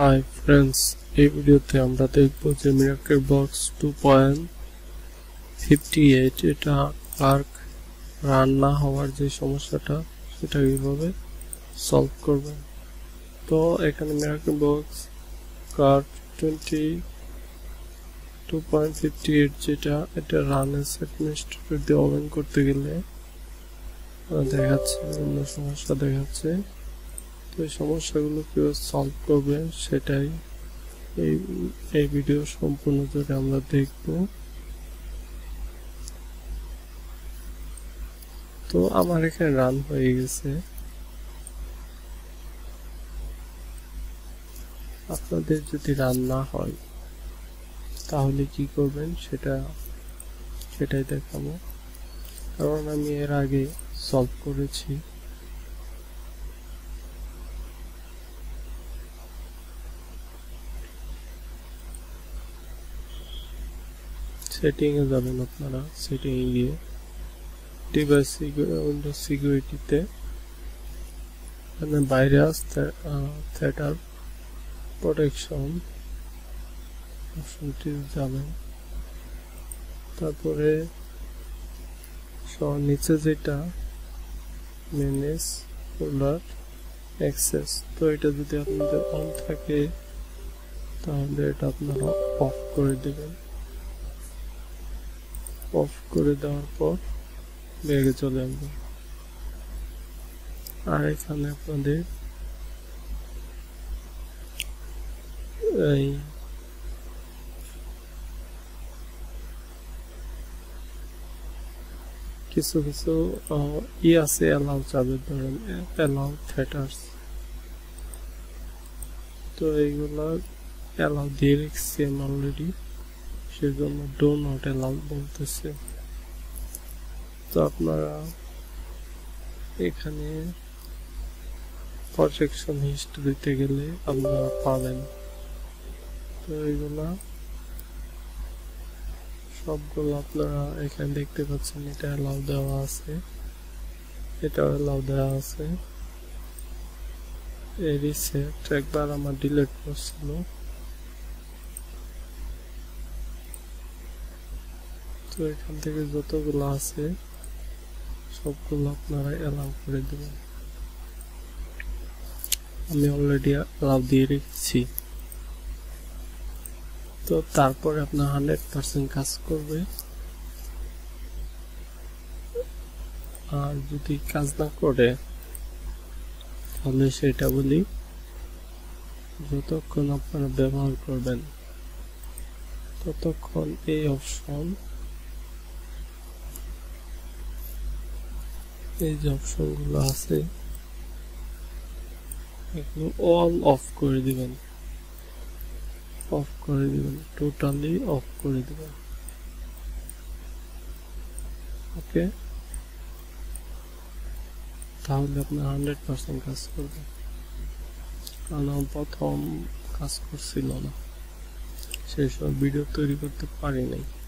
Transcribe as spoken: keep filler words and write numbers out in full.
Hi friends, এই ভিডিওতে আমরা দেখব যে miracle box two point fifty eight এটা আর্ক রান না হওয়ার যে সমস্যাটা সেটা কিভাবে সলভ করব। তো এখানে মিরাকেল বক্স কার্ক টু পয়েন্ট ফিফটি এইট যেটা এটা রান এস অ্যাডমিনিস্ট্রেটর দিয়ে ওপেন করতে গেলে দেখাচ্ছে বিভিন্ন সমস্যা দেখাচ্ছে। তো এই সমস্যাগুলো কিভাবে সলভ করবেন সেটাই এই এই ভিডিও সম্পূর্ণ জুড়ে আমরা দেখব। তো আমার এখানে রান হয়ে গেছে, আপনাদের যদি রান না হয় তাহলে কি করবেন সেটা সেটাই দেখাবো, কারণ আমি এর আগে সলভ করেছি। সেটিংয়ে যাবেন, আপনারা সেটিংয়ে গিয়ে ডিভাইস উইন্ডোজ সিকিউরিটিতে ভাইরাস থ্রেটার প্রোটেকশন অপশনটি যাবেন। তারপরে সব নিচে যেটা ম্যানেজ ফোল্ডার অ্যাক্সেস, তো এটা যদি আপনাদের অন থাকে তাহলে এটা আপনারা অফ করে দেবেন। অফ করে দেওয়ার পর ব্যাগে চলে আসবো। আর এখানে আপনাদের এই কিছু কিছু ই আছে অ্যালাউ চাবে, ধরেন অ্যালাউ থ্রেটার্স, তো এইগুলো অ্যালাউ দিয়ে রেখেছি আমি অলরেডি, সেজন্য ডো নট অ্যালাউ বলতেছে। তো আপনারা এখানে প্রজেকশন হিস্ট্রিতে গেলে আপনারা পাবেন। তো এইগুলা সবগুলো আপনারা এখানে দেখতে পাচ্ছেন, এটা অ্যালাউ দেওয়া আছে, এটা অ্যালাউ দেওয়া আছে। এই রিসেট একবার আমার ডিলিট করছিল, তো এখান থেকে যতগুলো আছে সবগুলো আপনারা অ্যালাউ করে দেবেন। আমি অলরেডি অ্যালাউ দিয়ে রেখেছি। তো তারপরে আপনার হান্ড্রেড পার্সেন্ট কাজ করবে, আর যদি কাজ না করে তাহলে সেটা বলি যতক্ষণ আপনারা ব্যবহার করবেন ততক্ষণ এই অপশন এই যে অপশনগুলো আছে এগুলো অল অফ করে দিবেন, অফ করে দিবেন, টোটালি অফ করে দিবেন। ওকে, তাহলে আপনার হান্ড্রেড পার্সেন্ট কাজ করবে, কারণ আমি প্রথম কাজ করছিল না, সেই সব ভিডিও তৈরি করতে পারি নাই।